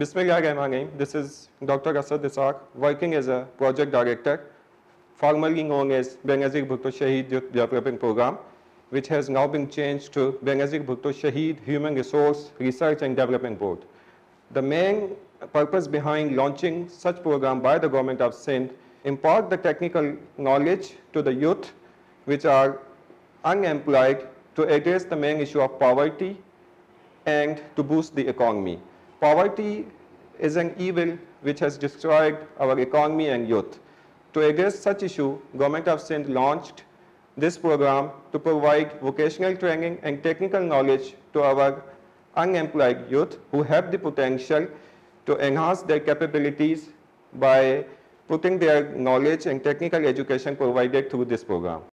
Bismillahirrahmanirrahim. This is Dr. Asad Isak, working as a project director, formerly known as Benazir Bhutto Shaheed Youth Development Program, which has now been changed to Benazir Bhutto Shaheed Human Resource Research and Development Board. The main purpose behind launching such program by the government of Sindh impart the technical knowledge to the youth which are unemployed to address the main issue of poverty and to boost the economy. Poverty is an evil which has destroyed our economy and youth. To address such issue, government of Sindh launched this program to provide vocational training and technical knowledge to our unemployed youth who have the potential to enhance their capabilities by putting their knowledge and technical education provided through this program.